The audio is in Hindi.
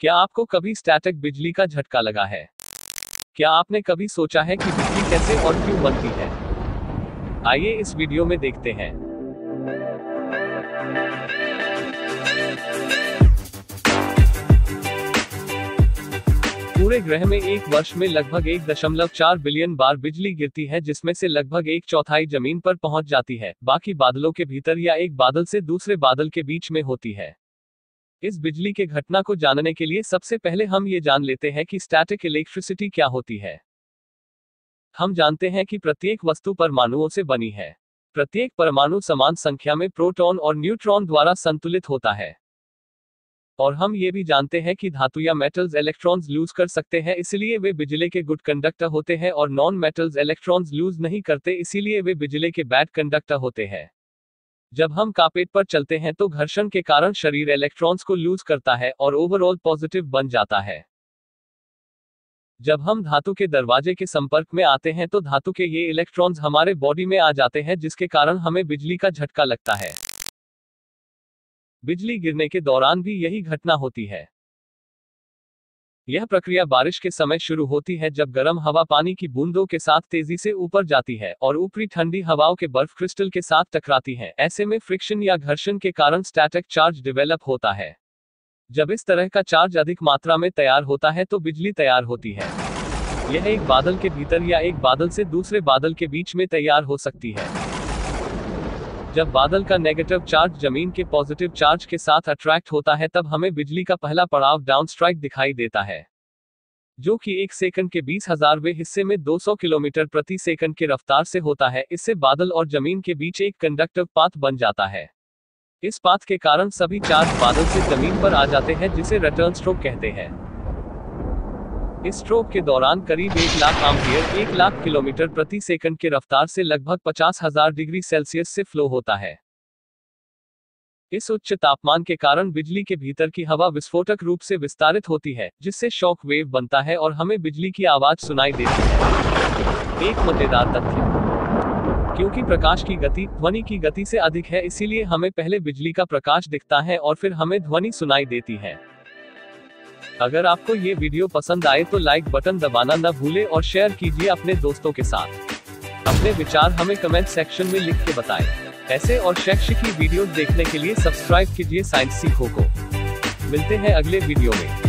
क्या आपको कभी स्टैटिक बिजली का झटका लगा है? क्या आपने कभी सोचा है कि बिजली कैसे और क्यों बनती है? आइए इस वीडियो में देखते हैं। पूरे ग्रह में एक वर्ष में लगभग 1.4 बिलियन बार बिजली गिरती है, जिसमें से लगभग 1/4 जमीन पर पहुंच जाती है, बाकी बादलों के भीतर या एक बादल से दूसरे बादल के बीच में होती है। इस बिजली के घटना को जानने के लिए सबसे पहले हम ये जान लेते हैं कि स्टैटिक इलेक्ट्रिसिटी क्या होती है। हम जानते हैं कि प्रत्येक वस्तु परमाणुओं से बनी है। प्रत्येक परमाणु समान संख्या में प्रोटॉन और न्यूट्रॉन द्वारा संतुलित होता है, और हम ये भी जानते हैं कि धातु या मेटल्स इलेक्ट्रॉन्स लूज कर सकते हैं, इसीलिए वे बिजली के गुड कंडक्टर होते हैं, और नॉन मेटल्स इलेक्ट्रॉन्स लूज नहीं करते, इसीलिए वे बिजली के बैड कंडक्टर होते हैं। जब हम कार्पेट पर चलते हैं तो घर्षण के कारण शरीर इलेक्ट्रॉन्स को लूज करता है और ओवरऑल पॉजिटिव बन जाता है। जब हम धातु के दरवाजे के संपर्क में आते हैं तो धातु के ये इलेक्ट्रॉन्स हमारे बॉडी में आ जाते हैं, जिसके कारण हमें बिजली का झटका लगता है। बिजली गिरने के दौरान भी यही घटना होती है। यह प्रक्रिया बारिश के समय शुरू होती है, जब गर्म हवा पानी की बूंदों के साथ तेजी से ऊपर जाती है और ऊपरी ठंडी हवाओं के बर्फ क्रिस्टल के साथ टकराती है। ऐसे में फ्रिक्शन या घर्षण के कारण स्टैटिक चार्ज डेवलप होता है। जब इस तरह का चार्ज अधिक मात्रा में तैयार होता है तो बिजली तैयार होती है। यह एक बादल के भीतर या एक बादल से दूसरे बादल के बीच में तैयार हो सकती है। जब बादल का नेगेटिव चार्ज जमीन के पॉजिटिव चार्ज के साथ अट्रैक्ट होता है, तब हमें बिजली का पहला पड़ाव डाउन स्ट्राइक दिखाई देता है, जो कि एक सेकंड के 20,000वें हिस्से में 200 किलोमीटर प्रति सेकंड की रफ्तार से होता है। इससे बादल और जमीन के बीच एक कंडक्टिव पाथ बन जाता है। इस पाथ के कारण सभी चार्ज बादल से जमीन पर आ जाते हैं, जिसे रिटर्न स्ट्रोक कहते हैं। इस स्ट्रोक के दौरान करीब 1 लाख एम्पीयर 1 लाख किलोमीटर प्रति सेकंड के रफ्तार से लगभग 50,000 डिग्री सेल्सियस से फ्लो होता है। इस उच्च तापमान के कारण बिजली के भीतर की हवा विस्फोटक रूप से विस्तारित होती है, जिससे शॉक वेव बनता है और हमें बिजली की आवाज सुनाई देती है। एक मजेदार तथ्य, क्योंकि प्रकाश की गति ध्वनि की गति से अधिक है, इसीलिए हमें पहले बिजली का प्रकाश दिखता है और फिर हमें ध्वनि सुनाई देती है। अगर आपको ये वीडियो पसंद आए तो लाइक बटन दबाना न भूलें और शेयर कीजिए अपने दोस्तों के साथ। अपने विचार हमें कमेंट सेक्शन में लिख के बताएं। ऐसे और शैक्षिक वीडियो देखने के लिए सब्सक्राइब कीजिए साइंस सीखो को। मिलते हैं अगले वीडियो में।